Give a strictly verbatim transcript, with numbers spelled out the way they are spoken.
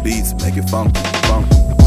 Raias Beats, make it funky, funky.